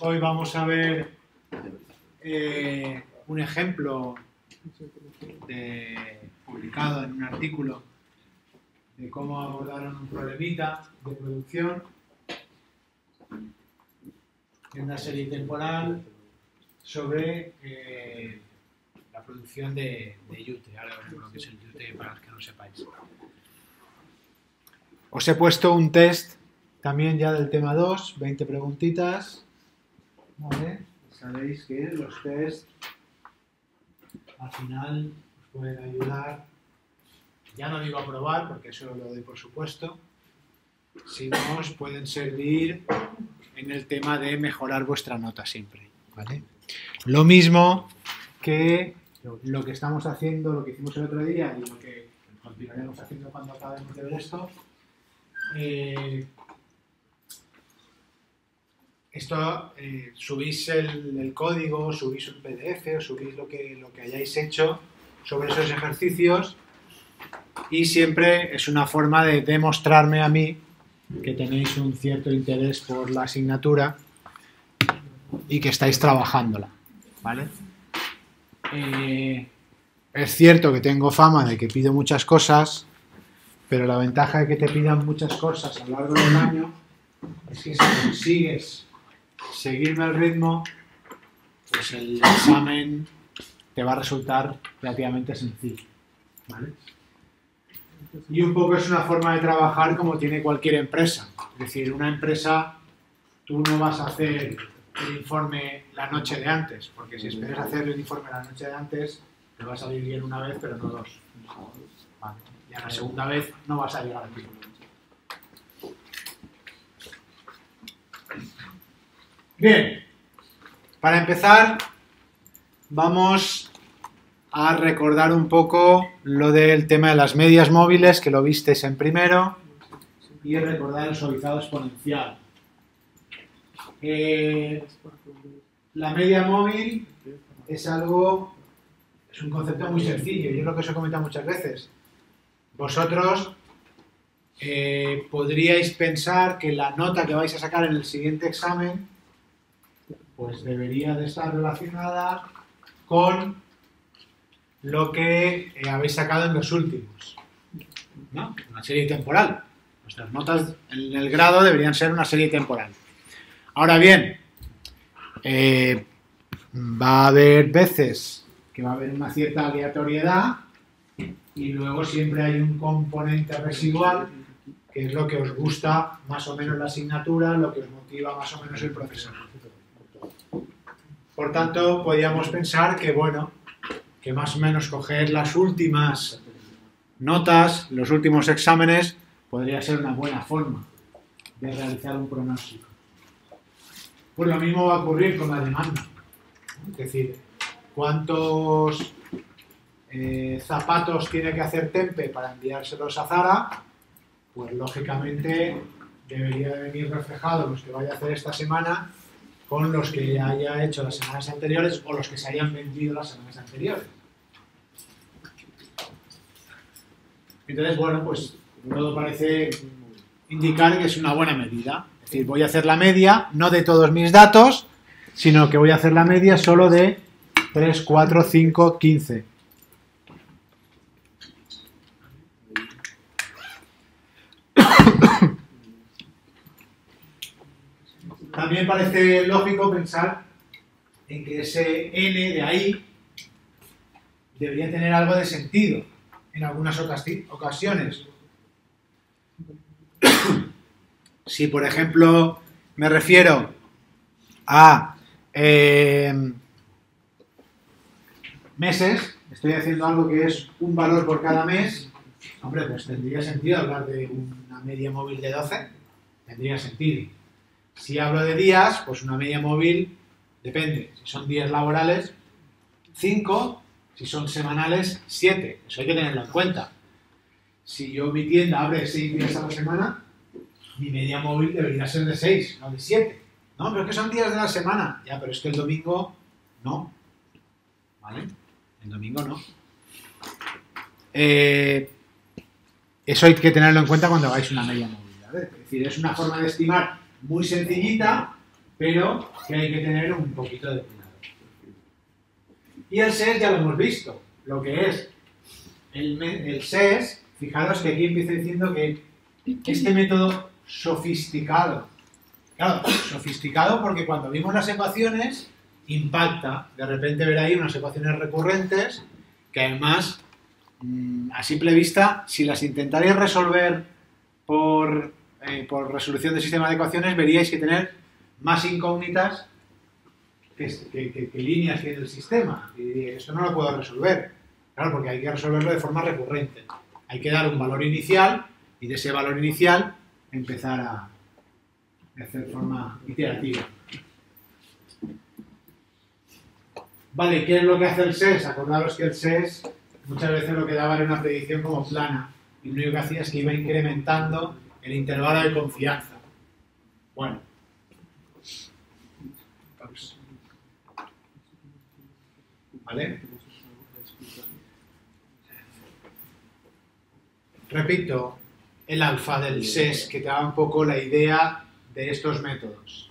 Hoy vamos a ver un ejemplo publicado en un artículo de cómo abordaron un problemita de producción en una serie temporal sobre la producción de Yute. Ahora veremos lo que es el Yute para los que no sepáis. Os he puesto un test también ya del tema 2, 20 preguntitas. Vale, sabéis que los test al final os pueden ayudar, ya no digo a probar porque eso lo doy por supuesto, sino os pueden servir en el tema de mejorar vuestra nota siempre, ¿vale? Lo mismo que lo que estamos haciendo, lo que hicimos el otro día y lo que continuaremos haciendo cuando acabemos de ver esto. Subís el código, subís un PDF o subís lo que hayáis hecho sobre esos ejercicios y siempre es una forma de demostrarme a mí que tenéis un cierto interés por la asignatura y que estáis trabajándola, ¿vale? Es cierto que tengo fama de que pido muchas cosas, pero la ventaja de que te pidan muchas cosas a lo largo del año es que si consigues seguirme el ritmo, pues el examen te va a resultar relativamente sencillo, ¿vale? Y un poco es una forma de trabajar como tiene cualquier empresa. Es decir, una empresa, tú no vas a hacer el informe la noche de antes, porque si esperas hacer el informe la noche de antes, te va a salir bien una vez, pero no dos. Vale. Y a la segunda vez no vas a llegar al tiempo. Bien, para empezar vamos a recordar un poco lo del tema de las medias móviles, que lo visteis en primero, y recordar el suavizado exponencial. La media móvil es un concepto muy sencillo, yo es lo que os he comentado muchas veces. Vosotros podríais pensar que la nota que vais a sacar en el siguiente examen pues debería de estar relacionada con lo que habéis sacado en los últimos, ¿no? Una serie temporal. Nuestras notas en el grado deberían ser una serie temporal. Ahora bien, va a haber veces que va a haber una cierta aleatoriedad y luego siempre hay un componente residual que es lo que os gusta más o menos la asignatura, lo que os motiva más o menos el profesor. Por tanto, podíamos pensar que, bueno, que más o menos coger las últimas notas, los últimos exámenes, podría ser una buena forma de realizar un pronóstico. Pues lo mismo va a ocurrir con la demanda. Es decir, ¿cuántos zapatos tiene que hacer Tempe para enviárselos a Zara? Pues, lógicamente, debería venir reflejado los que vaya a hacer esta semana con los que haya hecho las semanas anteriores o los que se hayan vendido las semanas anteriores. Entonces, bueno, pues todo parece indicar que es una buena medida. Es decir, voy a hacer la media, no de todos mis datos, sino que voy a hacer la media solo de 3, 4, 5, 15. También parece lógico pensar en que ese N de ahí debería tener algo de sentido en algunas ocasiones. Si, por ejemplo, me refiero a meses, estoy haciendo algo que es un valor por cada mes, hombre, pues tendría sentido hablar de una media móvil de 12, tendría sentido. Si hablo de días, pues una media móvil, depende, si son días laborales, 5, si son semanales, 7, eso hay que tenerlo en cuenta. Si yo mi tienda abre 6 días a la semana, mi media móvil debería ser de 6, no de 7. No, pero es que son días de la semana. Ya, pero es que el domingo no. ¿Vale? El domingo no. Eso hay que tenerlo en cuenta cuando hagáis una media móvil. ¿Vale? Es decir, es una forma de estimar muy sencillita, pero que hay que tener un poquito de cuidado. Y el SES ya lo hemos visto. Lo que es el SES, fijaros que aquí empieza diciendo que este método sofisticado, claro, sofisticado porque cuando vimos las ecuaciones impacta, de repente ver ahí unas ecuaciones recurrentes que además a simple vista, si las intentaréis resolver por resolución de sistema de ecuaciones, veríais que tener más incógnitas que líneas tiene el sistema, y esto no lo puedo resolver, claro, porque hay que resolverlo de forma recurrente, hay que dar un valor inicial y de ese valor inicial empezar a hacer forma iterativa. Vale, ¿qué es lo que hace el SES? Acordaros que el SES muchas veces lo que daba era una predicción como plana y lo único que hacía es que iba incrementando el intervalo de confianza. Bueno, ¿vale? Repito, el alfa del SES que te da un poco la idea de estos métodos.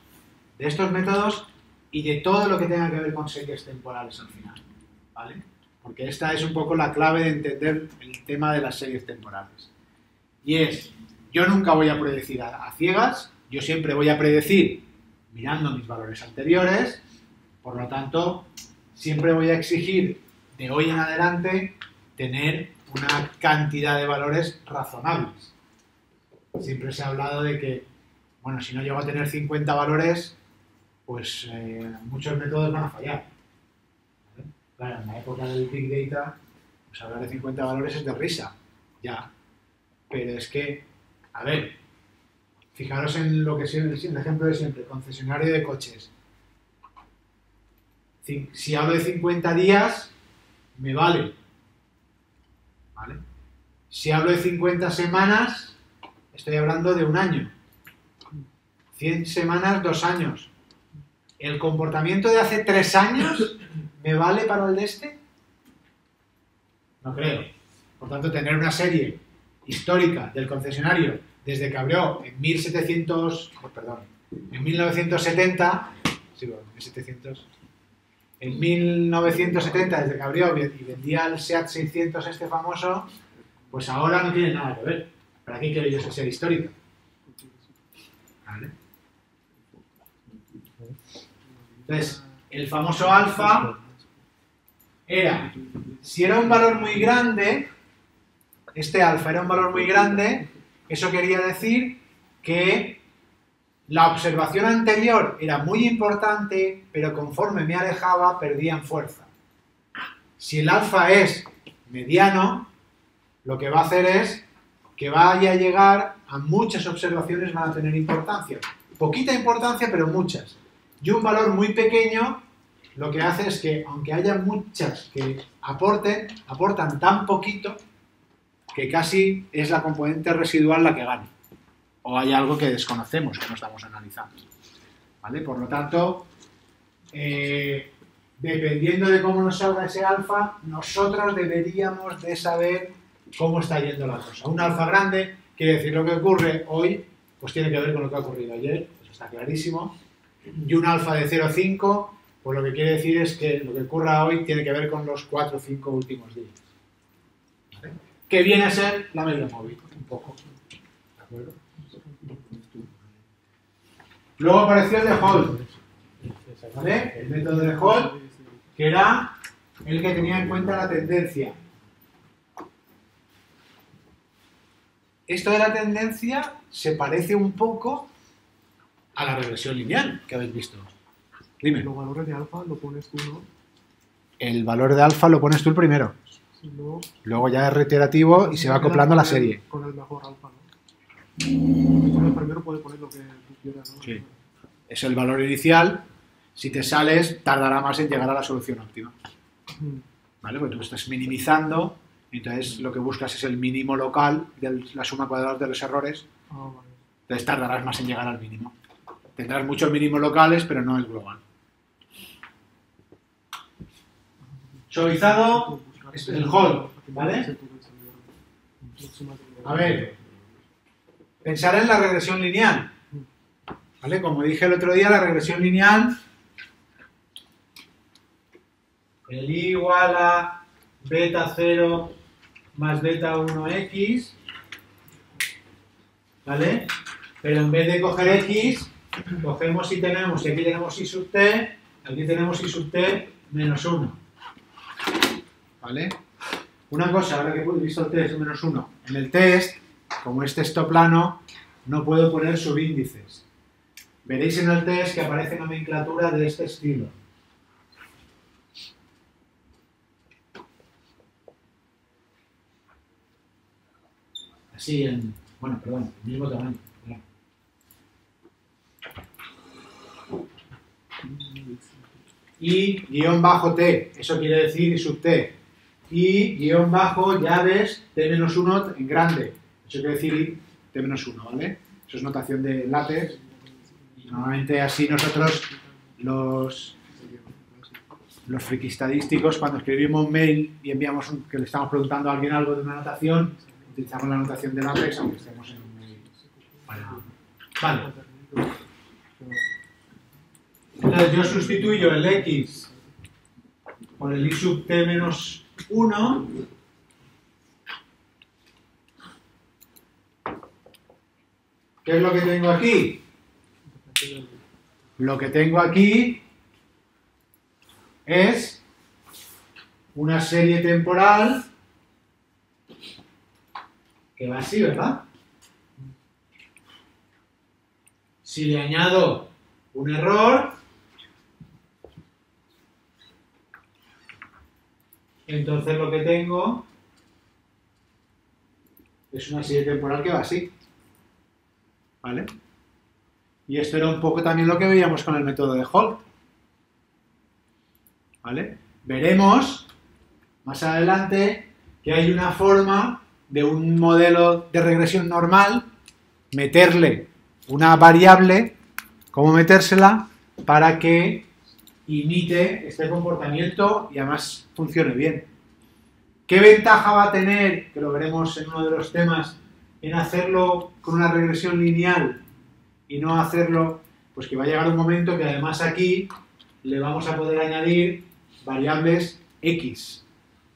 De estos métodos y de todo lo que tenga que ver con series temporales al final, ¿vale? Porque esta es un poco la clave de entender el tema de las series temporales. Y es, yo nunca voy a predecir a ciegas, yo siempre voy a predecir mirando mis valores anteriores, por lo tanto, siempre voy a exigir de hoy en adelante tener una cantidad de valores razonables. Siempre se ha hablado de que, bueno, si no llego a tener 50 valores, pues muchos métodos van a fallar. ¿Vale? Claro, en la época del Big Data, pues hablar de 50 valores es de risa, ya. Pero es que, a ver, fijaros en lo que es el ejemplo de siempre, concesionario de coches. Si hablo de 50 días, me vale. ¿Vale? Si hablo de 50 semanas, estoy hablando de un año. 100 semanas, 2 años. ¿El comportamiento de hace 3 años me vale para el de este? No creo. Por tanto, tener una serie histórica del concesionario desde que abrió en 1970, desde que abrió y vendía el SEAT 600 este famoso, pues ahora no tiene nada que ver. ¿Para qué quiero yo esa serie histórica? ¿Vale? Entonces, el famoso alfa era, si era un valor muy grande, este alfa era un valor muy grande, eso quería decir que la observación anterior era muy importante, pero conforme me alejaba, perdía en fuerza. Si el alfa es mediano, lo que va a hacer es que vaya a llegar a muchas observaciones que van a tener importancia. Poquita importancia, pero muchas. Y un valor muy pequeño lo que hace es que, aunque haya muchas que aportan tan poquito que casi es la componente residual la que gane. O hay algo que desconocemos, que no estamos analizando. ¿Vale? Por lo tanto, dependiendo de cómo nos salga ese alfa, nosotros deberíamos de saber cómo está yendo la cosa. Un alfa grande quiere decir lo que ocurre hoy, pues tiene que ver con lo que ha ocurrido ayer, pues está clarísimo. Y un alfa de 0,5, pues lo que quiere decir es que lo que ocurra hoy tiene que ver con los 4 o 5 últimos días. ¿Vale? Que viene a ser la media móvil, un poco. ¿De acuerdo? Luego apareció el de Holt, ¿vale? El método de Holt, que era el que tenía en cuenta la tendencia. Esto de la tendencia se parece un poco a la regresión lineal que habéis visto. Dime. Los valores de alfa lo pones tú, ¿no? el valor de alfa lo pones tú el primero. Y luego ya es reiterativo y se va acoplando la serie. Con el mejor alfa, ¿no? Con el primero puedes poner lo que tú quieras, ¿no? Sí. Es el valor inicial. Si te sales, tardará más en llegar a la solución óptima. ¿Vale? Porque tú estás minimizando, entonces lo que buscas es el mínimo local de la suma cuadrada de los errores. Entonces tardarás más en llegar al mínimo. Tendrás muchos mínimos locales, pero no el global. Suavizado es el Holt, ¿vale? A ver, pensar en la regresión lineal. ¿Vale? Como dije el otro día, la regresión lineal, el i igual a beta 0 más beta 1x, ¿vale? Pero en vez de coger x, cogemos y tenemos, y aquí tenemos i sub t, aquí tenemos i sub t menos 1, ¿vale? Una cosa, ahora que he visto el t es menos 1, en el test, como es texto plano, no puedo poner subíndices. Veréis en el test que aparece nomenclatura de este estilo. Así en... bueno, perdón, el mismo tamaño. Y guión bajo t, eso quiere decir y sub t. Y guión bajo llaves t-1 en grande, eso quiere decir t-1, ¿vale? Eso es notación de látex. Normalmente así nosotros, los frikis estadísticos, cuando escribimos un mail y enviamos que le estamos preguntando a alguien algo de una notación, utilizamos la notación de látex aunque estemos en un mail. Vale. Entonces yo sustituyo el x por el i sub t menos 1. ¿Qué es lo que tengo aquí? Lo que tengo aquí es una serie temporal que va así, ¿verdad? Si le añado un error, entonces lo que tengo es una serie temporal que va así, ¿vale? Y esto era un poco también lo que veíamos con el método de Holt. ¿Vale? Veremos más adelante que hay una forma de un modelo de regresión normal, meterle una variable, cómo metérsela, para que imite este comportamiento y además funcione bien. ¿Qué ventaja va a tener, que lo veremos en uno de los temas, en hacerlo con una regresión lineal y no hacerlo? Pues que va a llegar un momento que además aquí le vamos a poder añadir variables X,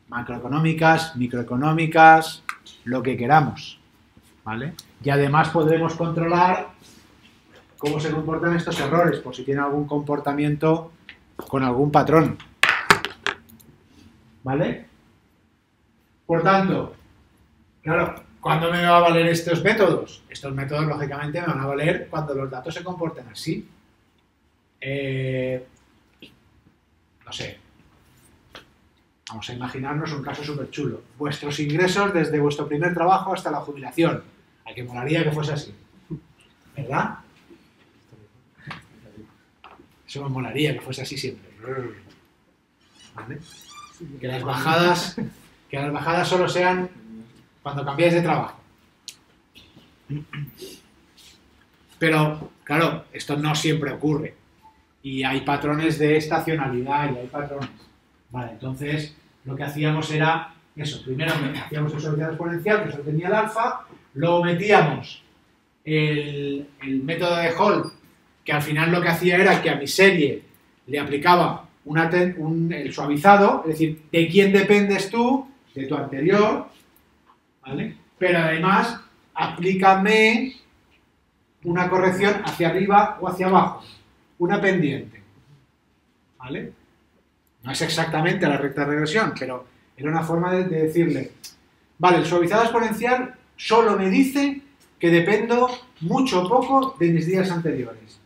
macroeconómicas, microeconómicas, lo que queramos, ¿vale? Y además podremos controlar cómo se comportan estos errores, por si tiene algún comportamiento con algún patrón, ¿vale? Por tanto, claro, ¿cuándo me va a valer estos métodos? Estos métodos, lógicamente, me van a valer cuando los datos se comporten así. No sé. Vamos a imaginarnos un caso súper chulo. Vuestros ingresos desde vuestro primer trabajo hasta la jubilación. A que molaría que fuese así, ¿verdad? Eso me molaría que fuese así siempre. ¿Vale? Que las bajadas solo sean cuando cambiáis de trabajo. Pero, claro, esto no siempre ocurre. Y hay patrones de estacionalidad y hay patrones. Vale, entonces lo que hacíamos era eso. Primero hacíamos el suavizado exponencial, que eso tenía el alfa. Luego metíamos el método de Holt, que al final lo que hacía era que a mi serie le aplicaba el suavizado. Es decir, ¿de quién dependes tú? De tu anterior. ¿Vale? Pero además, aplícame una corrección hacia arriba o hacia abajo, una pendiente, ¿vale? No es exactamente la recta de regresión, pero era una forma de decirle, vale, el suavizado exponencial solo me dice que dependo mucho o poco de mis días anteriores.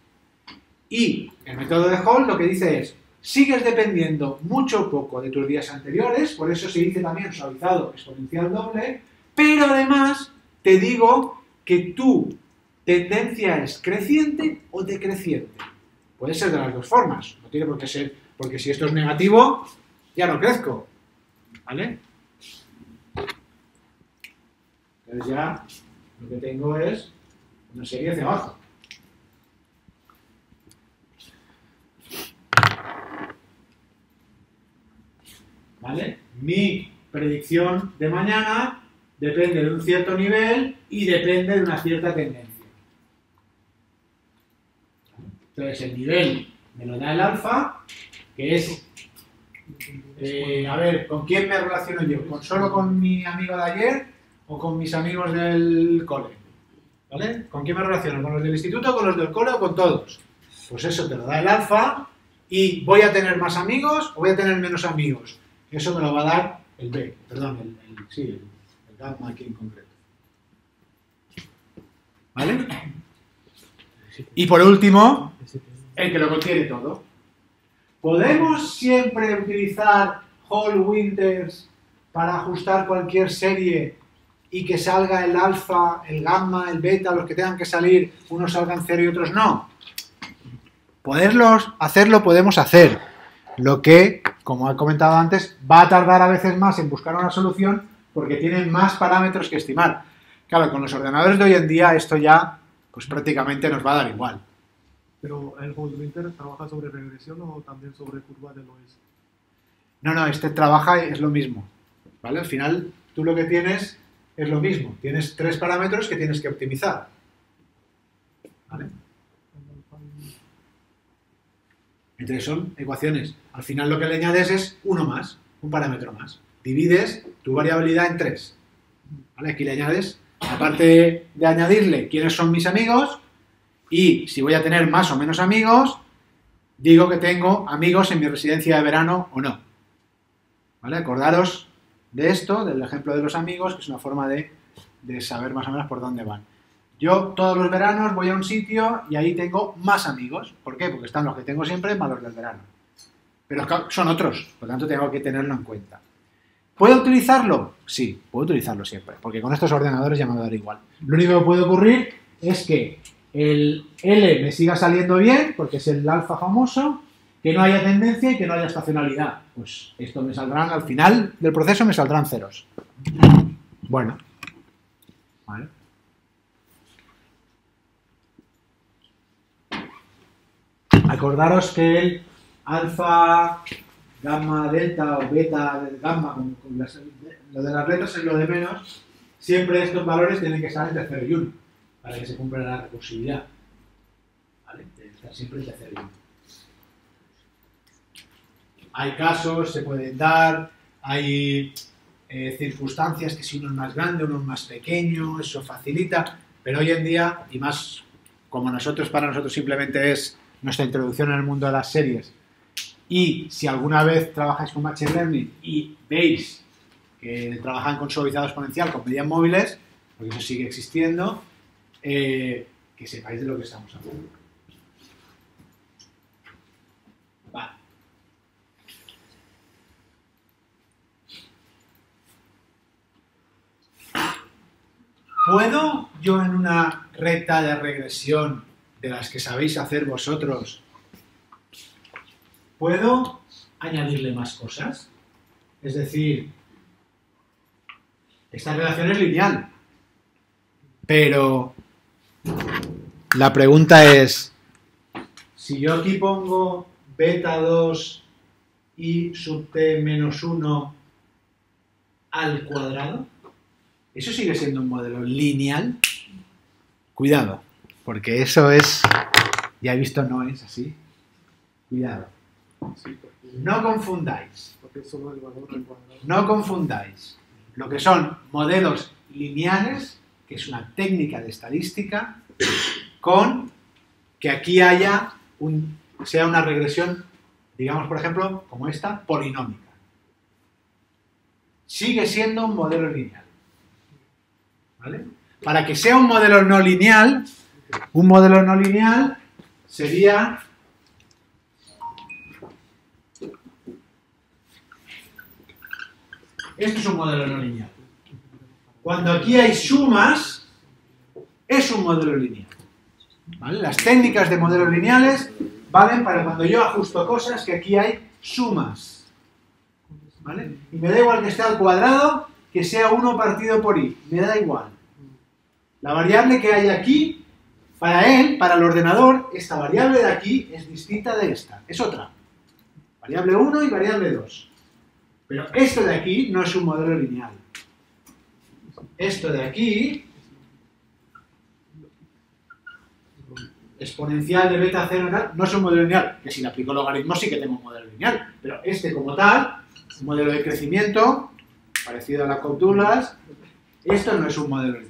Y el método de Holt lo que dice es, Sigues dependiendo mucho o poco de tus días anteriores, por eso se dice también suavizado exponencial doble, pero además te digo que tu tendencia es creciente o decreciente. Puede ser de las dos formas, no tiene por qué ser, porque si esto es negativo, ya no crezco, ¿vale? Entonces ya lo que tengo es una serie hacia abajo. ¿Vale? Mi predicción de mañana depende de un cierto nivel y depende de una cierta tendencia. Entonces el nivel me lo da el alfa, que es, a ver, ¿con quién me relaciono yo? ¿Con solo con mi amigo de ayer o con mis amigos del cole? ¿Vale? ¿Con quién me relaciono? ¿Con los del instituto, con los del cole o con todos? Pues eso te lo da el alfa y voy a tener más amigos o voy a tener menos amigos. Eso me lo va a dar el B, perdón, el gamma aquí en concreto. ¿Vale? Y por último, el que lo contiene todo. ¿Podemos siempre utilizar Holt-Winters para ajustar cualquier serie y que salga el alfa, el gamma, el beta, los que tengan que salir, unos salgan cero y otros no? Poderlos hacerlo podemos hacer. Lo que, como he comentado antes, va a tardar a veces más en buscar una solución porque tienen más parámetros que estimar. Claro, con los ordenadores de hoy en día esto ya pues prácticamente nos va a dar igual. ¿Pero el Holt-Winters trabaja sobre regresión o también sobre curva de Loes? No, no, este trabaja es lo mismo, ¿vale? Al final tú lo que tienes es lo mismo. Tienes tres parámetros que tienes que optimizar, ¿vale? Entonces son ecuaciones. Al final lo que le añades es uno más, un parámetro más. Divides tu variabilidad en tres. ¿Vale? Aquí le añades, aparte de añadirle quiénes son mis amigos, y si voy a tener más o menos amigos, digo que tengo amigos en mi residencia de verano o no. ¿Vale? Acordaros de esto, del ejemplo de los amigos, que es una forma de saber más o menos por dónde van. Yo todos los veranos voy a un sitio y ahí tengo más amigos. ¿Por qué? Porque están los que tengo siempre más los del verano. Pero son otros, por lo tanto tengo que tenerlo en cuenta. ¿Puedo utilizarlo? Sí, puedo utilizarlo siempre, porque con estos ordenadores ya me va a dar igual. Lo único que puede ocurrir es que el L me siga saliendo bien, porque es el alfa famoso, que no haya tendencia y que no haya estacionalidad. Pues esto me saldrán, al final del proceso me saldrán ceros. Bueno, vale. Acordaros que el alfa, gamma, delta o beta, gamma, lo de las letras es lo de menos, siempre estos valores tienen que estar entre 0 y 1 para que se cumpla la recursividad. ¿Vale? Estar siempre entre 0 y 1. Hay casos, se pueden dar, hay circunstancias que si uno es más grande, uno es más pequeño, eso facilita, pero hoy en día, y más como nosotros, para nosotros simplemente es nuestra introducción en el mundo de las series, y si alguna vez trabajáis con Machine Learning y veis que trabajan con suavizado exponencial, con medias móviles, porque eso sigue existiendo, que sepáis de lo que estamos hablando. Vale. ¿Puedo yo en una recta de regresión de las que sabéis hacer vosotros, ¿puedo añadirle más cosas? Es decir, esta relación es lineal, pero la pregunta es, si yo aquí pongo beta 2 y sub t menos 1 al cuadrado, ¿eso sigue siendo un modelo lineal? Cuidado. Porque eso es, ya he visto, no es así. Cuidado. No confundáis. No confundáis lo que son modelos lineales, que es una técnica de estadística, con que aquí haya sea una regresión, digamos, por ejemplo, como esta, polinómica. Sigue siendo un modelo lineal. ¿Vale? Para que sea un modelo no lineal, un modelo no lineal sería Esto es un modelo no lineal. Cuando aquí hay sumas, es un modelo lineal. ¿Vale? Las técnicas de modelos lineales valen para cuando yo ajusto cosas que aquí hay sumas. ¿Vale? Y me da igual que esté al cuadrado, que sea 1 partido por i. Me da igual. La variable que hay aquí, para él, para el ordenador, esta variable de aquí es distinta de esta. Es otra. Variable 1 y variable 2. Pero esto de aquí no es un modelo lineal. Esto de aquí, exponencial de beta 0, no es un modelo lineal, que si le aplico logaritmo sí que tengo un modelo lineal, pero este como tal, un modelo de crecimiento, parecido a las cóndulas, esto no es un modelo lineal.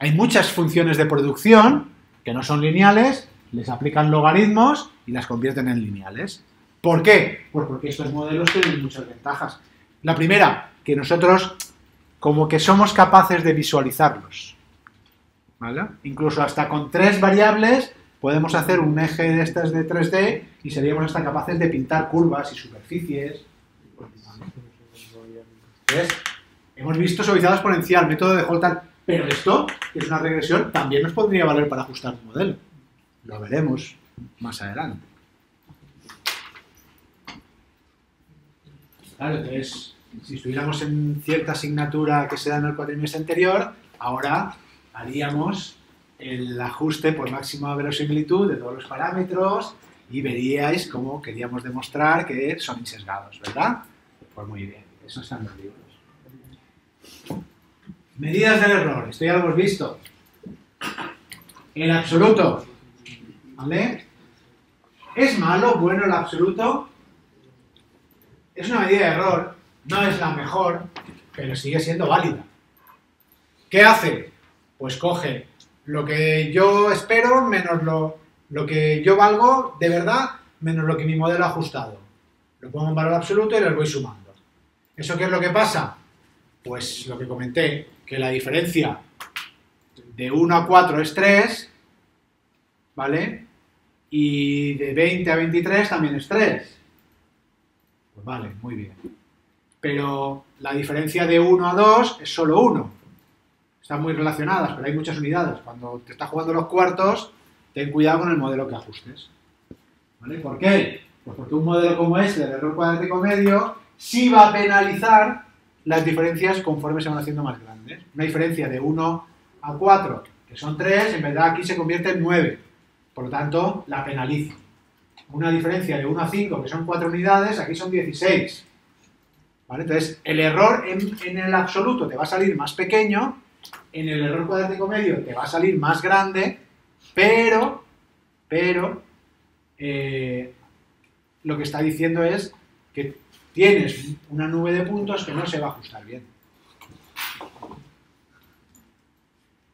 Hay muchas funciones de producción que no son lineales, les aplican logaritmos y las convierten en lineales. ¿Por qué? Pues porque estos modelos tienen muchas ventajas. La primera, que nosotros como que somos capaces de visualizarlos, ¿vale? Incluso hasta con 3 variables podemos hacer un eje de estas de 3D y seríamos hasta capaces de pintar curvas y superficies. Entonces, hemos visto suavizado exponencial, método de Holt, pero esto, que es una regresión, también nos podría valer para ajustar un modelo. Lo veremos más adelante. Claro, entonces, si estuviéramos en cierta asignatura que se da en el cuatrimestre anterior, ahora haríamos el ajuste por máxima verosimilitud de todos los parámetros y veríais cómo queríamos demostrar que son insesgados, ¿verdad? Pues muy bien, eso están los libros. Medidas del error, esto ya lo hemos visto. El absoluto, ¿vale? ¿Es malo, bueno el absoluto? Es una medida de error, no es la mejor, pero sigue siendo válida. ¿Qué hace? Pues coge lo que yo espero menos lo que yo valgo de verdad, menos lo que mi modelo ha ajustado. Lo pongo en valor absoluto y lo voy sumando. ¿Eso qué es lo que pasa? Pues lo que comenté, que la diferencia de 1 a 4 es 3, ¿vale? Y de 20 a 23 también es 3. Pues vale, muy bien. Pero la diferencia de 1 a 2 es solo 1. Están muy relacionadas, pero hay muchas unidades. Cuando te estás jugando los cuartos, ten cuidado con el modelo que ajustes. ¿Vale? ¿Por qué? Pues porque un modelo como este, de error cuadrático medio, sí va a penalizar las diferencias conforme se van haciendo más grandes. Una diferencia de 1 a 4, que son 3, en verdad aquí se convierte en 9. Por lo tanto, la penalizo. Una diferencia de 1 a 5, que son 4 unidades, aquí son 16. ¿Vale? Entonces, el error en el absoluto te va a salir más pequeño. En el error cuadrático medio te va a salir más grande, pero lo que está diciendo es que tienes una nube de puntos que no se va a ajustar bien.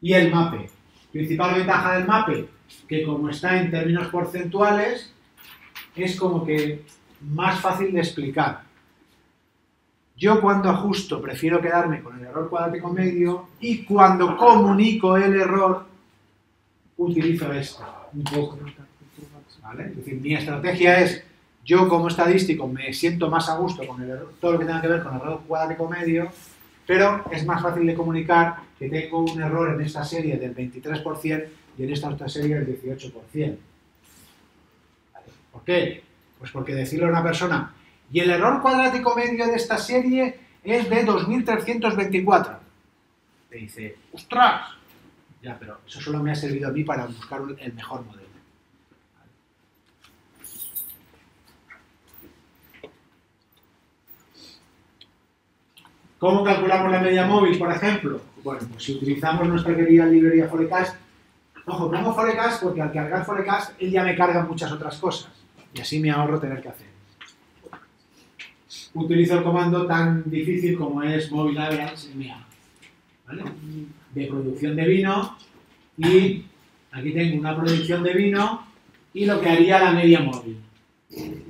Y el MAPE. Principal ventaja del MAPE, que como está en términos porcentuales, es como que más fácil de explicar. Yo cuando ajusto prefiero quedarme con el error cuadrático medio y cuando comunico el error utilizo esta un poco, ¿vale? Es decir, mi estrategia es, yo como estadístico me siento más a gusto con el error, todo lo que tenga que ver con el error cuadrático medio, pero es más fácil de comunicar que tengo un error en esta serie del 23% y en esta otra serie del 18%. ¿Vale? ¿Por qué? Pues porque decirle a una persona, y el error cuadrático medio de esta serie es de 2324. Te dice, ¡ostras! Ya, pero eso solo me ha servido a mí para buscar el mejor modelo. ¿Cómo calculamos la media móvil, por ejemplo? Bueno, pues si utilizamos nuestra querida librería Forecast, ojo, pongo Forecast porque al cargar Forecast, él ya me carga muchas otras cosas. Y así me ahorro tener que hacer. Utilizo el comando tan difícil como es Mobile Average MA, ¿vale? De producción de vino, y aquí tengo una producción de vino y lo que haría la media móvil.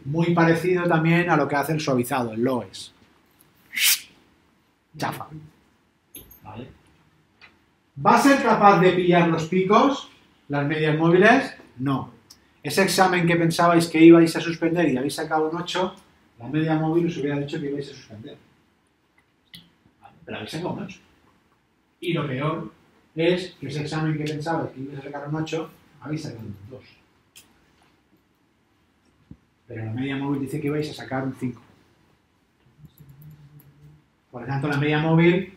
Muy parecido también a lo que hace el suavizado, el Loes. Chafa. ¿Vale? ¿Va a ser capaz de pillar los picos, las medias móviles? No. Ese examen que pensabais que ibais a suspender y habéis sacado un 8, la media móvil os hubiera dicho que ibais a suspender. pero habéis sacado un 8. Y lo peor es que ese examen que pensabais que ibais a sacar un 8, habéis sacado un 2. Pero la media móvil dice que ibais a sacar un 5. Por lo tanto, la media móvil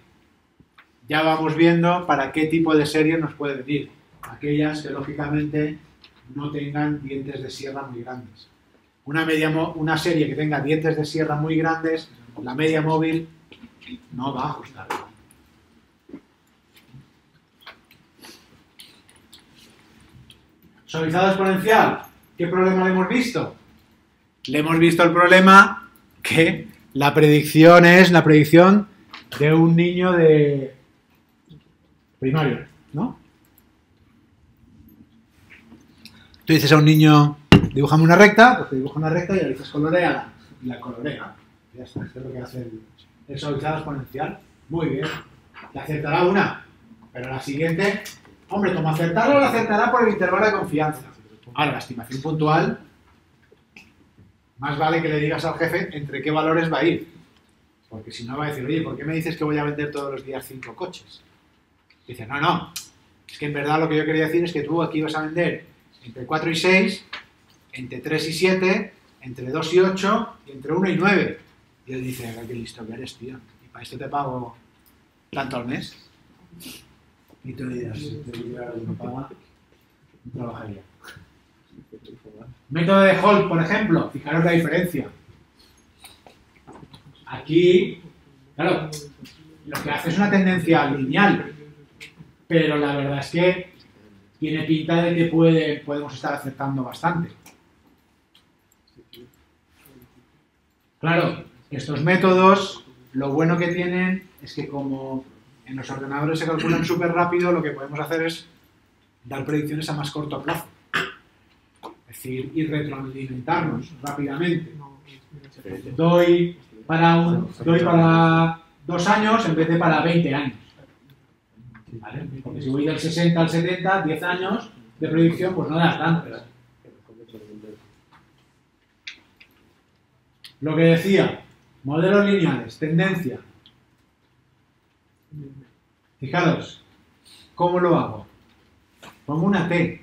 ya vamos viendo para qué tipo de series nos puede venir. Aquellas que lógicamente no tengan dientes de sierra muy grandes. Una serie que tenga dientes de sierra muy grandes, la media móvil no va a ajustar. Suavizado exponencial. ¿Qué problema le hemos visto? Le hemos visto el problema que la predicción es la predicción de un niño de primario, ¿no? Tú dices a un niño, dibújame una recta, pues te dibuja una recta y le dices coloreala, y la colorea. Ya está, esto es lo que hace el suavizado exponencial. Muy bien. Te acertará una, pero la siguiente, hombre, como acertarla, la acertará por el intervalo de confianza. Ahora, la estimación puntual, más vale que le digas al jefe entre qué valores va a ir. Porque si no va a decir, oye, ¿por qué me dices que voy a vender todos los días 5 coches? Dice, no, no, es que en verdad lo que yo quería decir es que tú aquí vas a vender entre 4 y 6, entre 3 y 7, entre 2 y 8, y entre 1 y 9. Y él dice, qué listo que eres, tío, y para esto te pago tanto al mes. Y tú le dirás, si te hubiera una paga, no trabajaría. Método de Holt, por ejemplo, fijaros la diferencia. Aquí, claro, lo que hace es una tendencia lineal, pero la verdad es que tiene pinta de que podemos estar acertando bastante. Claro, estos métodos, lo bueno que tienen es que como en los ordenadores se calculan súper rápido, lo que podemos hacer es dar predicciones a más corto plazo. Es decir, y retroalimentarnos rápidamente. Doy para 2 años en vez de para 20 años. ¿Vale? Porque si voy del 60 al 70, 10 años de predicción, pues no das tanto. Lo que decía, modelos lineales, tendencia. Fijaros, ¿cómo lo hago? Pongo una T.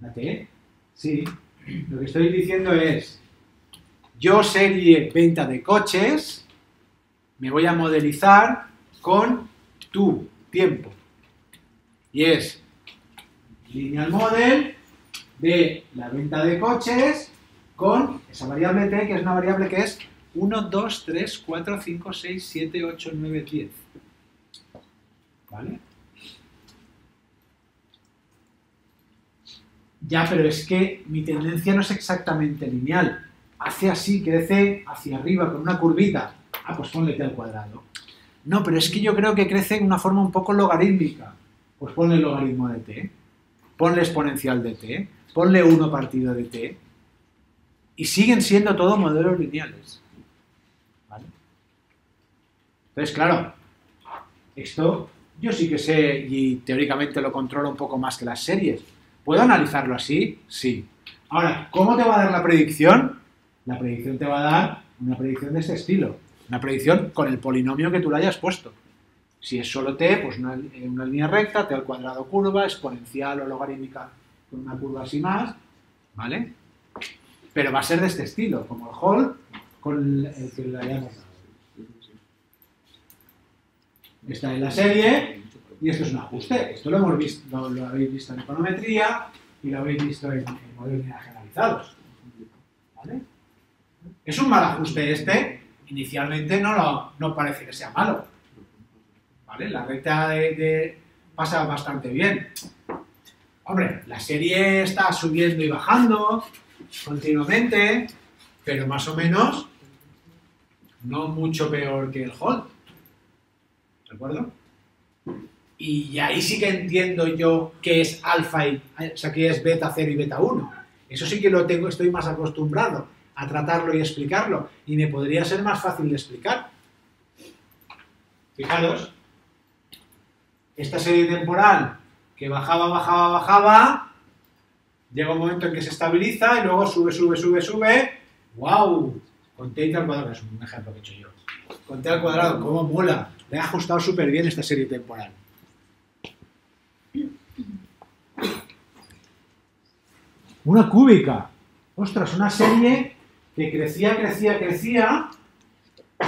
¿Una T? Sí. Lo que estoy diciendo es, yo serie venta de coches, me voy a modelizar con tu tiempo. Y es lineal model de la venta de coches con esa variable T, que es una variable que es 1, 2, 3, 4, 5, 6, 7, 8, 9, 10. ¿Vale? Ya, pero es que mi tendencia no es exactamente lineal. Hace así, crece hacia arriba con una curvita. Ah, pues ponle T al cuadrado. No, pero es que yo creo que crece de una forma un poco logarítmica. Pues ponle logaritmo de T, ponle exponencial de T, ponle 1 partido de T. Y siguen siendo todos modelos lineales. ¿Vale? Entonces, claro, esto yo sí que sé y teóricamente lo controlo un poco más que las series. ¿Puedo analizarlo así? Sí. Ahora, ¿cómo te va a dar la predicción? La predicción te va a dar una predicción de este estilo. Una predicción con el polinomio que tú le hayas puesto. Si es solo t, pues una línea recta, t al cuadrado curva, exponencial o logarítmica con una curva así más, ¿vale? Pero va a ser de este estilo, como el Holt, con el que le hayamos dado. Esta es la serie. Y esto es un ajuste, esto lo hemos visto, lo habéis visto en econometría y lo habéis visto en modelos generalizados. ¿Vale? Es un mal ajuste este, inicialmente no parece que sea malo. ¿Vale? La recta pasa bastante bien. Hombre, la serie está subiendo y bajando continuamente, pero más o menos no mucho peor que el Holt. ¿De acuerdo? Y ahí sí que entiendo yo que es alfa y, o sea, que es beta 0 y beta 1. Eso sí que lo tengo, estoy más acostumbrado a tratarlo y explicarlo. Y me podría ser más fácil de explicar. Fijaros, esta serie temporal que bajaba, bajaba, bajaba, llega un momento en que se estabiliza y luego sube, sube, sube, sube. ¡Wow! con T al cuadrado, es un ejemplo que he hecho yo, con T al cuadrado, cómo mola, le ha ajustado súper bien esta serie temporal. Una cúbica, ostras, una serie que crecía, crecía, crecía,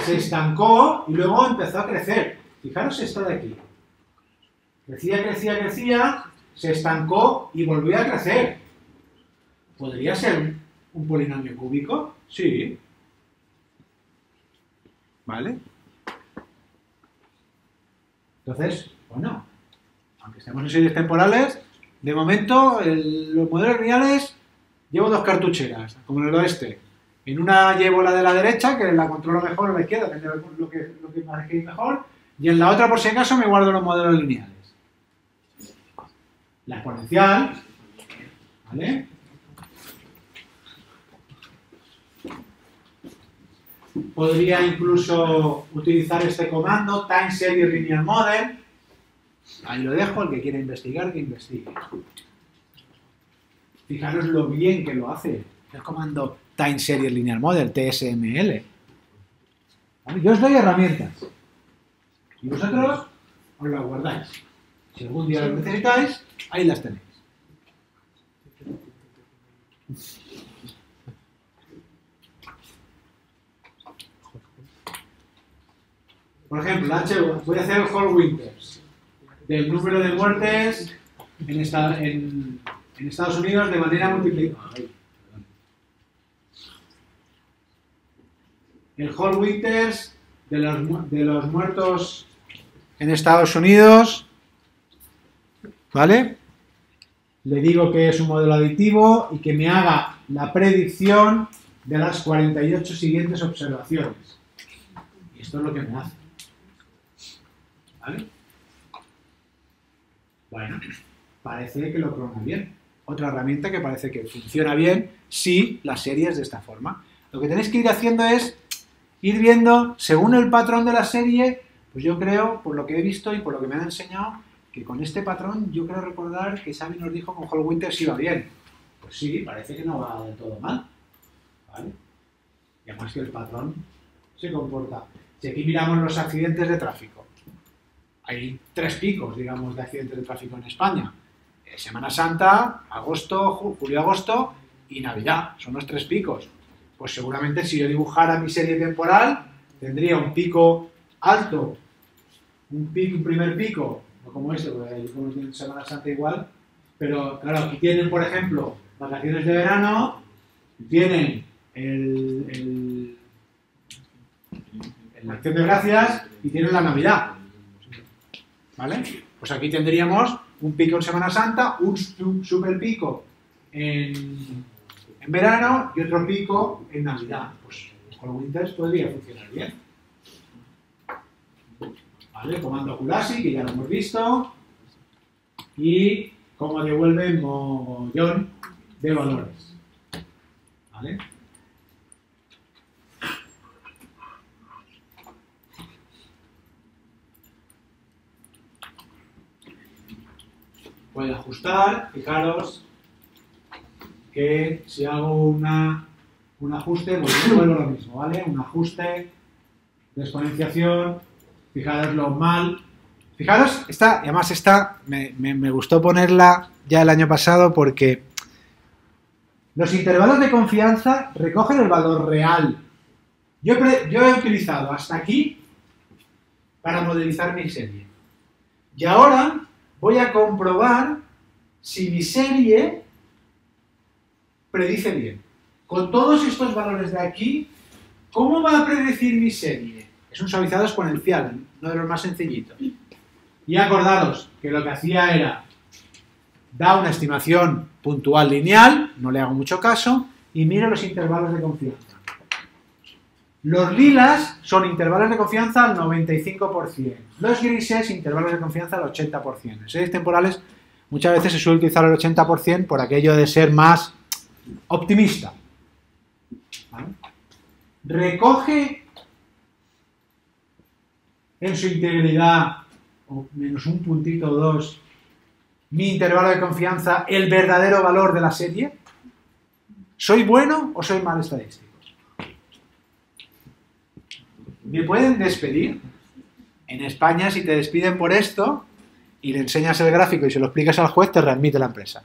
se estancó y luego empezó a crecer. Fijaros esta de aquí, crecía, crecía, crecía, se estancó y volvió a crecer. ¿Podría ser un polinomio cúbico? Sí. ¿Vale? Entonces, bueno, aunque estemos en series temporales, de momento los modelos lineales llevo dos cartucheras, como en el oeste. En una llevo la de la derecha, que la controlo mejor, o la izquierda, que lo que maneje mejor, y en la otra, por si acaso, me guardo los modelos lineales. La exponencial, ¿vale? Podría incluso utilizar este comando, time series linear model. Ahí lo dejo, el que quiera investigar, que investigue. Fijaros lo bien que lo hace el comando time series linear model, TSML. ¿Vale? Yo os doy herramientas y vosotros os las guardáis. Si algún día las necesitáis, ahí las tenéis. Por ejemplo, voy a hacer Holt-Winters del número de muertes en Estados Unidos de manera multiplicada. El Holt-Winters de los muertos en Estados Unidos, ¿vale? Le digo que es un modelo aditivo y que me haga la predicción de las 48 siguientes observaciones. Y esto es lo que me hace. ¿Vale? Bueno, parece que lo clona bien. Otra herramienta que parece que funciona bien si las series de esta forma. Lo que tenéis que ir haciendo es ir viendo, según el patrón de la serie, pues yo creo, por lo que he visto y por lo que me han enseñado, que con este patrón yo creo recordar que Xavi nos dijo con Holt-Winters iba bien. Pues sí, parece que no va del todo mal. ¿Vale? Y además que el patrón se comporta. Si aquí miramos los accidentes de tráfico, hay tres picos, digamos, de accidentes de tráfico en España. Semana Santa, agosto, julio-agosto y Navidad. Son los tres picos. Pues seguramente si yo dibujara mi serie temporal, tendría un pico alto, un primer pico, no como este, porque hay como en Semana Santa igual. Pero claro, aquí tienen, por ejemplo, vacaciones de verano, tienen la acción de gracias y tienen la Navidad. ¿Vale? Pues aquí tendríamos un pico en Semana Santa, un super pico en verano y otro pico en Navidad. Pues con Holt-Winters podría funcionar bien. ¿Vale? El comando Culasi, que ya lo hemos visto. Y cómo devuelve mogollón de valores. ¿Vale? Voy a ajustar, fijaros que si hago un ajuste, vuelvo lo mismo, ¿vale? Un ajuste de exponenciación, fijaros lo mal. Fijaros, esta, además esta me gustó ponerla ya el año pasado porque los intervalos de confianza recogen el valor real. Yo he utilizado hasta aquí para modelizar mi serie. Y ahora voy a comprobar si mi serie predice bien. Con todos estos valores de aquí, ¿cómo va a predecir mi serie? Es un suavizado exponencial, uno de los más sencillitos. Y acordaros que lo que hacía era dar una estimación puntual lineal, no le hago mucho caso, y miro los intervalos de confianza. Los lilas son intervalos de confianza al 95%. Los grises, intervalos de confianza al 80%. En series temporales muchas veces se suele utilizar el 80% por aquello de ser más optimista. ¿Vale? Recoge en su integridad, o menos un puntito o dos, mi intervalo de confianza, el verdadero valor de la serie. ¿Soy bueno o soy mal estadístico? ¿Me pueden despedir? En España, si te despiden por esto y le enseñas el gráfico y se lo explicas al juez, te readmite la empresa.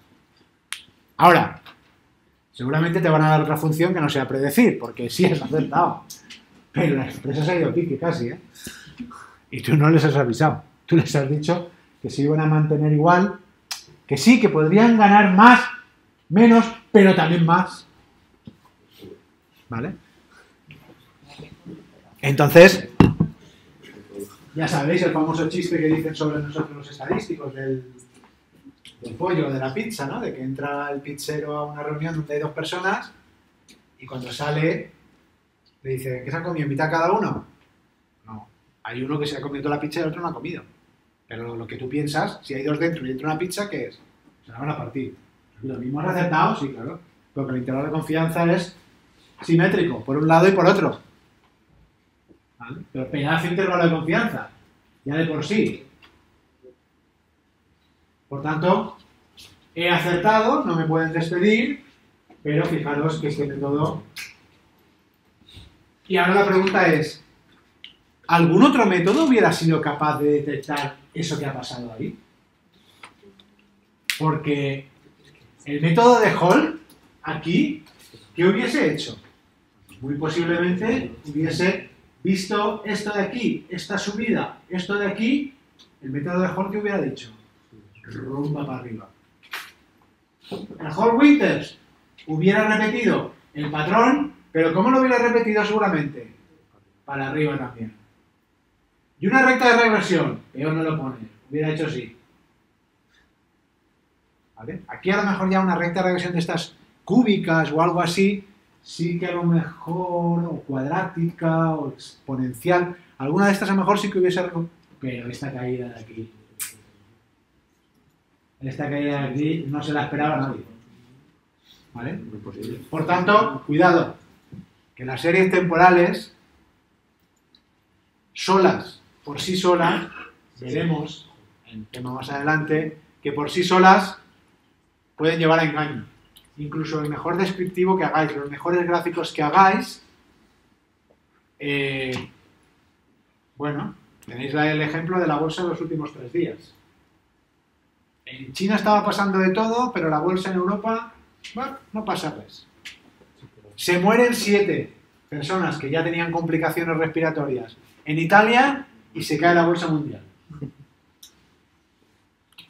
Ahora, seguramente te van a dar otra función que no sea predecir, porque sí has acertado. Pero la empresa se ha ido a pique casi, ¿eh? Y tú no les has avisado. Tú les has dicho que se iban a mantener igual, que sí, que podrían ganar más, menos, pero también más. ¿Vale? Entonces, ya sabéis el famoso chiste que dicen sobre nosotros los estadísticos del pollo, de la pizza, ¿no? De que entra el pizzero a una reunión donde hay dos personas y cuando sale le dice, ¿qué se ha comido? ¿Mitad cada uno? No, hay uno que se ha comido la pizza y el otro no ha comido. Pero lo que tú piensas, si hay dos dentro y entra una pizza, ¿qué es? Se la van a partir. Lo mismo has acertado, sí, claro. Porque el intervalo de confianza es simétrico, por un lado y por otro. ¿Vale? Pero pedazo intervalo de confianza, ya de por sí. Por tanto, he acertado, no me pueden despedir, pero fijaros que este método... Y ahora la pregunta es, ¿algún otro método hubiera sido capaz de detectar eso que ha pasado ahí? Porque el método de Holt, aquí, ¿qué hubiese hecho? Muy posiblemente hubiese visto esto de aquí, esta subida, esto de aquí, el método de Holt, ¿qué hubiera dicho? Rumba para arriba. El Holt-Winters hubiera repetido el patrón, pero ¿cómo lo hubiera repetido seguramente? Para arriba también. Y una recta de regresión, peor no lo pone, hubiera hecho así. ¿Vale? Aquí a lo mejor ya una recta de regresión de estas cúbicas o algo así, sí que a lo mejor, o cuadrática, o exponencial, alguna de estas a lo mejor sí que hubiese... Pero esta caída de aquí... Esta caída de aquí no se la esperaba nadie. ¿Vale? Por tanto, cuidado, que las series temporales, solas, por sí solas, veremos en el tema más adelante, que por sí solas pueden llevar a engaño. Incluso el mejor descriptivo que hagáis, los mejores gráficos que hagáis, bueno, tenéis el ejemplo de la bolsa de los últimos 3 días. En China estaba pasando de todo, pero la bolsa en Europa, bueno, no pasa res. Se mueren 7 personas que ya tenían complicaciones respiratorias en Italia y se cae la bolsa mundial.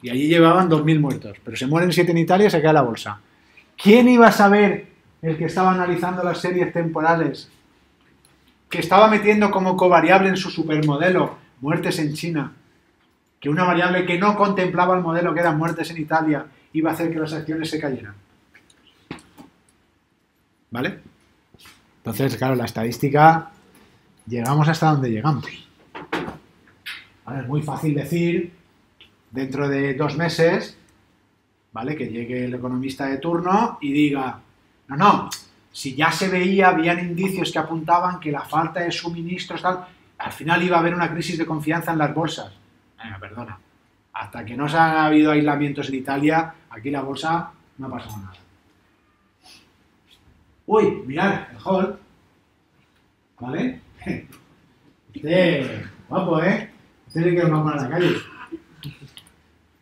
Y allí llevaban 2000 muertos, pero se mueren 7 en Italia y se cae la bolsa. ¿Quién iba a saber, el que estaba analizando las series temporales, que estaba metiendo como covariable en su supermodelo muertes en China, que una variable que no contemplaba el modelo, que eran muertes en Italia, iba a hacer que las acciones se cayeran? ¿Vale? Entonces, claro, la estadística, llegamos hasta donde llegamos. Ahora es muy fácil decir, dentro de 2 meses, ¿vale? Que llegue el economista de turno y diga, no, no, si ya se veía, habían indicios que apuntaban que la falta de suministros, tal, al final iba a haber una crisis de confianza en las bolsas. Perdona, hasta que no se han habido aislamientos en Italia, aquí la bolsa no ha pasado nada. Uy, mirad, el Holt, ¿vale? Este, guapo, ¿eh? Este es el que nos vamos a la calle.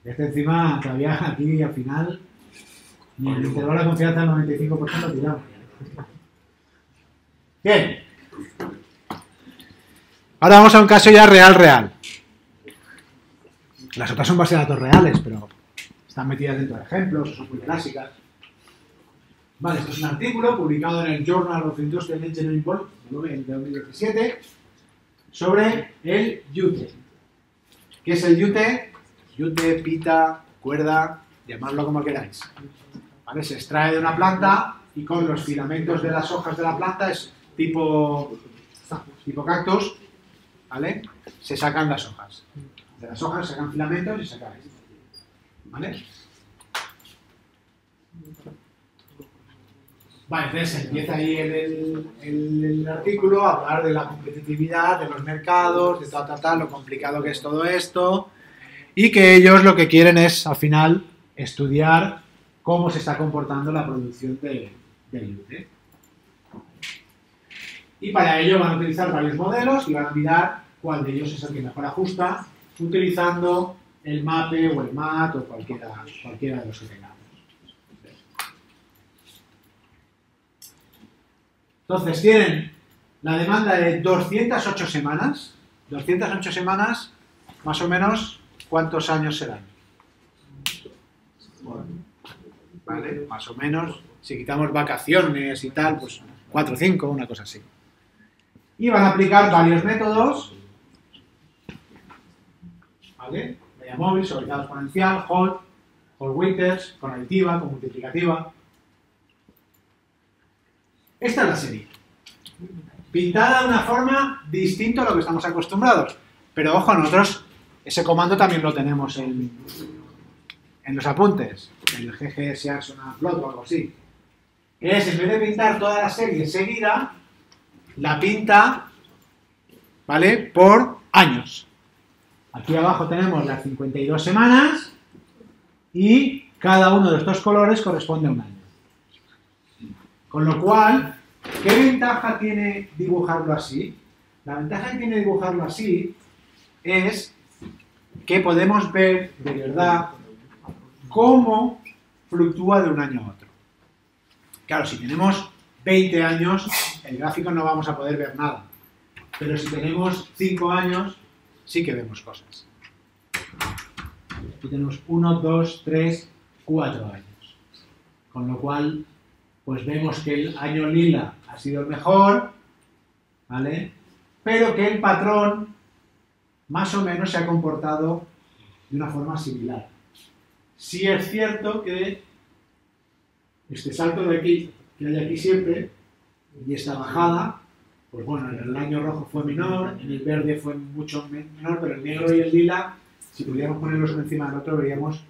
Este encima todavía aquí al final, ni el intervalo de confianza al 95% tirado. Bien. Ahora vamos a un caso ya real. Las otras son bases de datos reales, pero están metidas dentro de ejemplos, son muy clásicas. Vale, esto es un artículo publicado en el Journal of Industrial Engineering World, en 2017, sobre el Yute. ¿Qué es el Yute? Yute, pita, cuerda, llamadlo como queráis. ¿Vale? Se extrae de una planta y con los filamentos de las hojas de la planta, es tipo cactus, ¿vale? Se sacan las hojas. De las hojas sacan filamentos y sacan esto. ¿Vale? Vale, entonces empieza ahí el artículo a hablar de la competitividad, de los mercados, de tal, lo complicado que es todo esto, y que ellos lo que quieren es, al final, estudiar cómo se está comportando la producción de yute. Y para ello van a utilizar varios modelos y van a mirar cuál de ellos es el que mejor ajusta, utilizando el MAPE o el MATE o cualquiera de los que tengamos. Entonces tienen la demanda de 208 semanas. 208 semanas, más o menos, ¿cuántos años serán? Bueno, vale, más o menos, si quitamos vacaciones y tal, pues 4 o 5, una cosa así. Y van a aplicar varios métodos, ¿vale? Media móvil, sobrellado exponencial, Holt-Winters, con aditiva, con multiplicativa. Esta es la serie. Pintada de una forma distinta a lo que estamos acostumbrados. Pero ojo, nosotros ese comando también lo tenemos en los apuntes. El GGS es una float o algo así. Es, en vez de pintar toda la serie seguida, la pinta, ¿vale?, por años. Aquí abajo tenemos las 52 semanas y cada uno de estos colores corresponde a un año. Con lo cual, ¿qué ventaja tiene dibujarlo así? La ventaja que tiene dibujarlo así es que podemos ver de verdad cómo fluctúa de un año a otro. Claro, si tenemos 20 años, el gráfico no vamos a poder ver nada. Pero si tenemos 5 años, sí que vemos cosas. Aquí tenemos 1, 2, 3, 4 años. Con lo cual, pues vemos que el año lila ha sido el mejor, ¿vale? Pero que el patrón más o menos se ha comportado de una forma similar. Sí es cierto que este salto de aquí, que hay aquí siempre, y esta bajada, pues bueno, en el año rojo fue menor, en el verde fue mucho menor, pero el negro y el lila, si pudiéramos ponerlos uno encima del otro, veríamos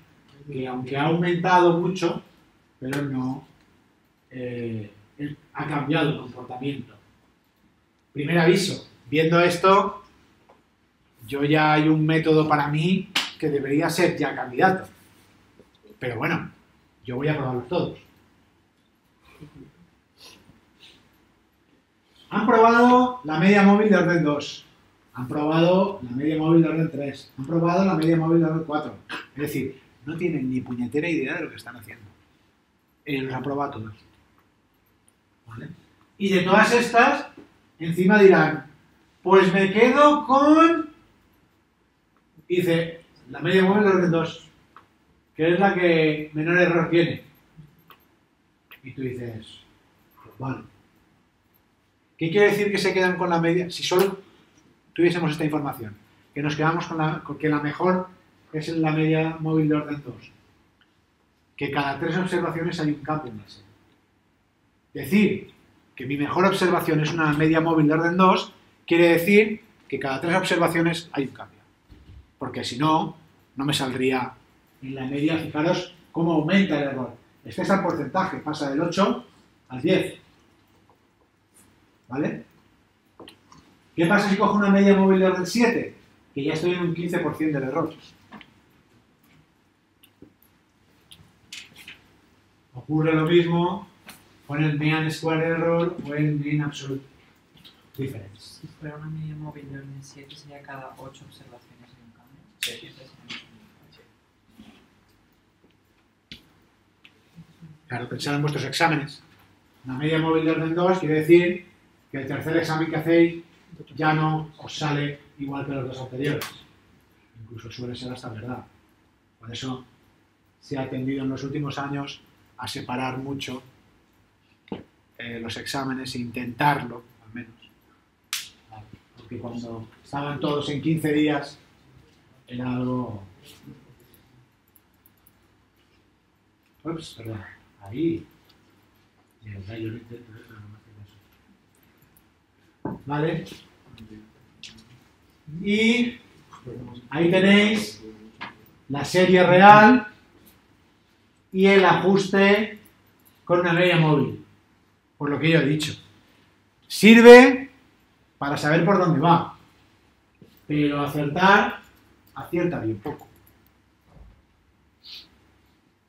que aunque ha aumentado mucho, pero no ha cambiado el comportamiento. Primer aviso, viendo esto, yo ya hay un método para mí que debería ser ya candidato. Pero bueno, yo voy a probarlos todos. Han probado la media móvil de orden 2, han probado la media móvil de orden 3, han probado la media móvil de orden 4. Es decir, no tienen ni puñetera idea de lo que están haciendo. Ellos los han probado todos. ¿Vale? Y de todas estas, encima dirán, pues me quedo con... Dice, la media móvil de orden 2, que es la que menor error tiene. Y tú dices, pues vale. ¿Qué quiere decir que se quedan con la media? Si solo tuviésemos esta información, que nos quedamos con que la mejor es la media móvil de orden 2. Que cada 3 observaciones hay un cambio en la serie. Decir que mi mejor observación es una media móvil de orden 2 quiere decir que cada 3 observaciones hay un cambio. Porque si no, no me saldría en la media. Fijaros cómo aumenta el error. Este es el porcentaje, pasa del 8 al 10. ¿Vale? ¿Qué pasa si cojo una media móvil de orden 7? Que ya estoy en un 15% del error. Ocurre lo mismo con el mean square error o el mean absolute difference. Si fuera una media móvil de orden 7 sería cada 8 observaciones en un cambio. Sí. Claro, pensad en vuestros exámenes. Una media móvil de orden 2 quiere decir que el tercer examen que hacéis ya no os sale igual que los dos anteriores. Incluso suele ser hasta verdad. Por eso se ha tendido en los últimos años a separar mucho los exámenes e intentarlo, al menos. ¿Vale? Porque cuando estaban todos en 15 días era algo... Ups, perdón. Ahí. Vale. Y ahí tenéis la serie real y el ajuste con una media móvil, por lo que yo he dicho. Sirve para saber por dónde va, pero acertar, acierta bien poco.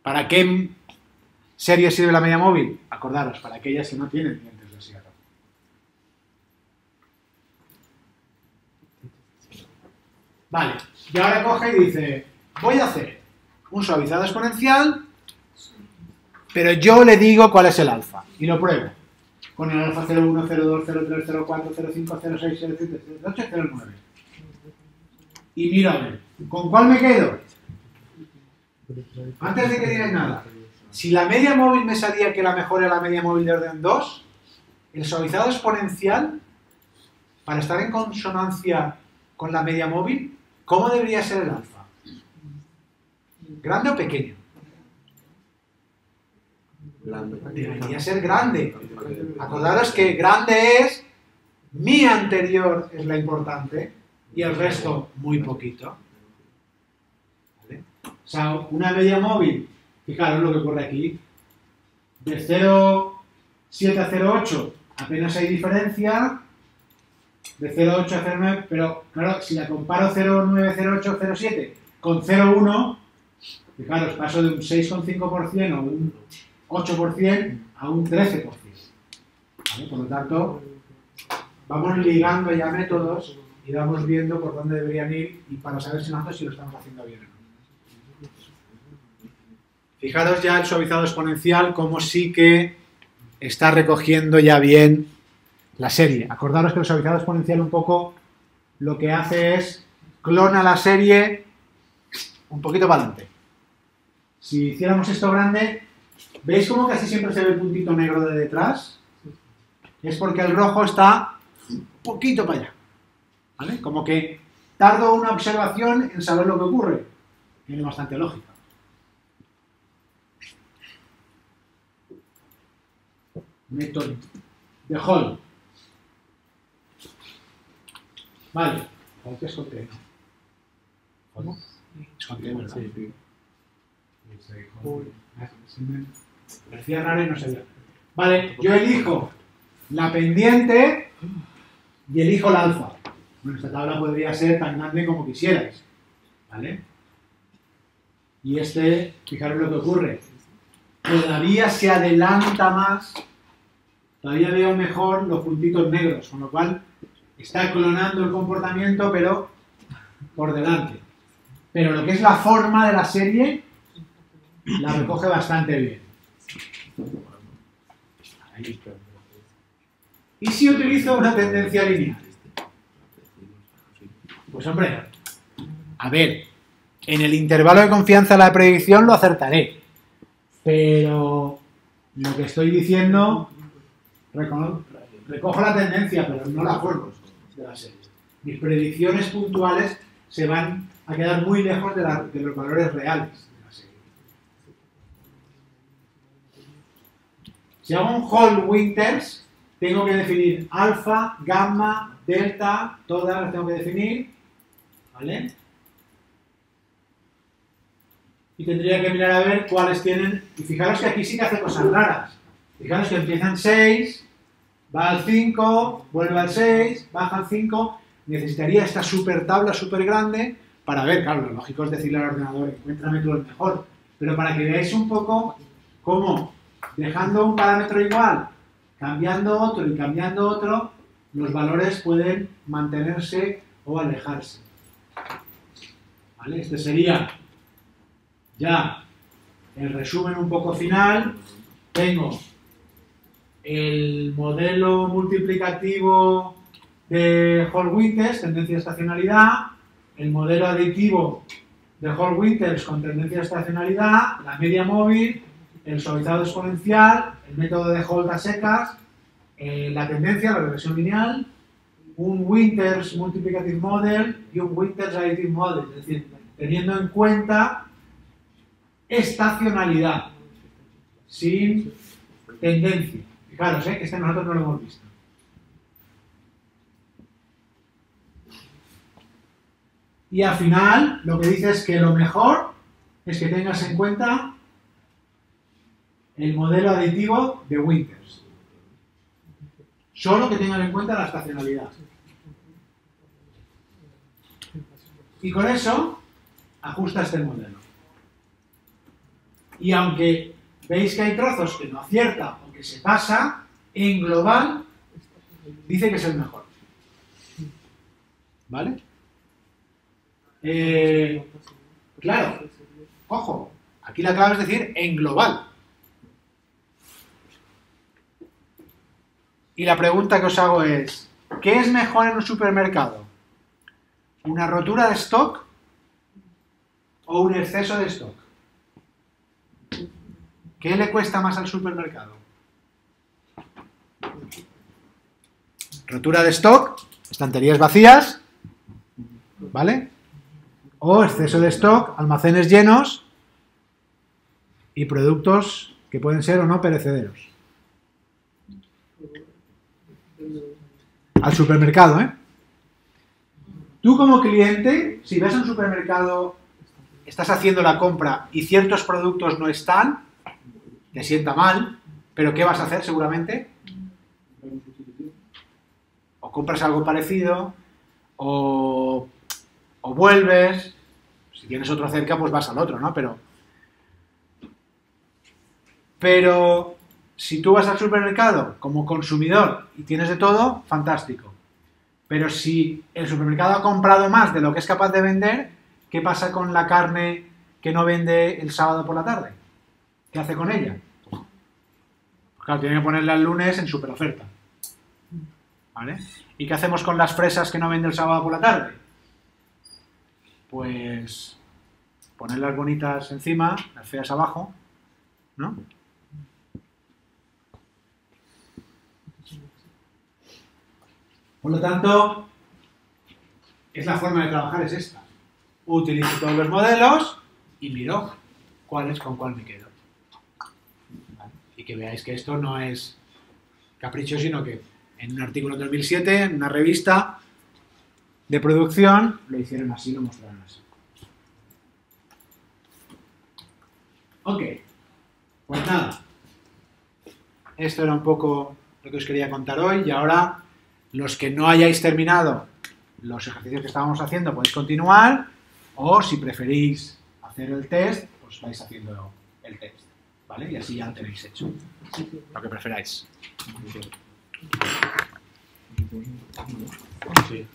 ¿Para qué serie sirve la media móvil? Acordaros, para aquellas que no tienen dientes de sierra. Vale, y ahora coge y dice, voy a hacer un suavizado exponencial, pero yo le digo cuál es el alfa, y lo pruebo. Con el alfa 01, 02, 03, 04, 05, 06, 07, 08, 09. Y miro a ver, ¿con cuál me quedo? Antes de que digas nada, si la media móvil me salía que la mejor era la media móvil de orden 2, el suavizado exponencial, para estar en consonancia con la media móvil, ¿cómo debería ser el alfa? ¿Grande o pequeño? Debería ser grande. Acordaros que grande es mi anterior es la importante y el resto muy poquito. ¿Vale? O sea, una media móvil, fijaros lo que ocurre aquí, de 0,7 a 0,8 apenas hay diferencia, de 0,8 a 0,9, pero claro, si la comparo 0,9, 0,8, 0,7 con 0,1, fijaros, paso de un 6,5% o un 8% a un 13%. ¿Vale? Por lo tanto, vamos ligando ya métodos y vamos viendo por dónde deberían ir y para saber si nosotros si lo estamos haciendo bien o no. Fijaros ya el suavizado exponencial como sí que está recogiendo ya bien la serie. Acordaros que el suavizado exponencial un poco lo que hace es clona la serie un poquito para adelante. Si hiciéramos esto grande, ¿veis cómo casi siempre se ve el puntito negro de detrás? Es porque el rojo está un poquito para allá. ¿Vale? Como que tardo una observación en saber lo que ocurre. Tiene bastante lógica. Método de Holt. Vale. Holt es Holt, ¿no? Es Holt, ¿verdad? Sí. Parecía raro y no sabía. Vale, yo elijo la pendiente y elijo la alfa. Bueno, esta tabla podría ser tan grande como quisierais, ¿vale? Y fijaros lo que ocurre, todavía se adelanta más, todavía veo mejor los puntitos negros, con lo cual está clonando el comportamiento, pero por delante. Pero lo que es la forma de la serie, la recoge bastante bien. Ahí. ¿Y si utilizo una tendencia lineal? Pues hombre, a ver, en el intervalo de confianza de la predicción lo acertaré, pero lo que estoy diciendo, recojo la tendencia, pero no la forma de la serie. Mis predicciones puntuales se van a quedar muy lejos de los valores reales. Si hago un Holt-Winters, tengo que definir alfa, gamma, delta, todas las tengo que definir, ¿vale? Y tendría que mirar a ver cuáles tienen, y fijaros que aquí sí que hace cosas raras. Fijaros que empiezan 6, va al 5, vuelve al 6, baja al 5, necesitaría esta super tabla súper grande para ver, claro, lo lógico es decirle al ordenador, encuéntrame tú el mejor, pero para que veáis un poco cómo dejando un parámetro igual, cambiando otro y cambiando otro, los valores pueden mantenerse o alejarse. ¿Vale? Este sería ya el resumen un poco final. Tengo el modelo multiplicativo de Holt-Winters, tendencia a estacionalidad, el modelo aditivo de Holt-Winters con tendencia a estacionalidad, la media móvil, el suavizado exponencial, el método de Holt a secas, la tendencia, la regresión lineal, un Winters Multiplicative Model y un Winters Additive Model, es decir, teniendo en cuenta estacionalidad sin tendencia. Fijaros, que este nosotros no lo hemos visto. Y al final, lo que dice es que lo mejor es que tengas en cuenta el modelo aditivo de Winters. Solo que tengan en cuenta la estacionalidad. Y con eso, ajusta este modelo. Y aunque veis que hay trozos que no acierta o que se pasa, en global dice que es el mejor. ¿Vale? Claro, ojo, aquí la clave es decir en global. Y la pregunta que os hago es, ¿qué es mejor en un supermercado? ¿Una rotura de stock o un exceso de stock? ¿Qué le cuesta más al supermercado? Rotura de stock, estanterías vacías, ¿vale? O exceso de stock, almacenes llenos y productos que pueden ser o no perecederos. Al supermercado, ¿eh? Tú como cliente, si ves un supermercado, estás haciendo la compra y ciertos productos no están, te sienta mal, pero ¿qué vas a hacer seguramente? O compras algo parecido, o vuelves, si tienes otro cerca, pues vas al otro, ¿no? Pero si tú vas al supermercado como consumidor y tienes de todo, fantástico. Pero si el supermercado ha comprado más de lo que es capaz de vender, ¿qué pasa con la carne que no vende el sábado por la tarde? ¿Qué hace con ella? Pues claro, tiene que ponerla el lunes en superoferta, ¿vale? ¿Y qué hacemos con las fresas que no vende el sábado por la tarde? Pues poner las bonitas encima, las feas abajo, ¿no? Por lo tanto, es la forma de trabajar, es esta. Utilizo todos los modelos y miro cuál es con cuál me quedo. ¿Vale? Y que veáis que esto no es capricho, sino que en un artículo de 2007, en una revista de producción, lo hicieron así, lo mostraron así. Ok, pues nada. Esto era un poco lo que os quería contar hoy y ahora... Los que no hayáis terminado los ejercicios que estábamos haciendo podéis continuar, o si preferís hacer el test, pues vais haciendo el test, ¿vale? Y así ya lo tenéis hecho, lo que preferáis. Sí.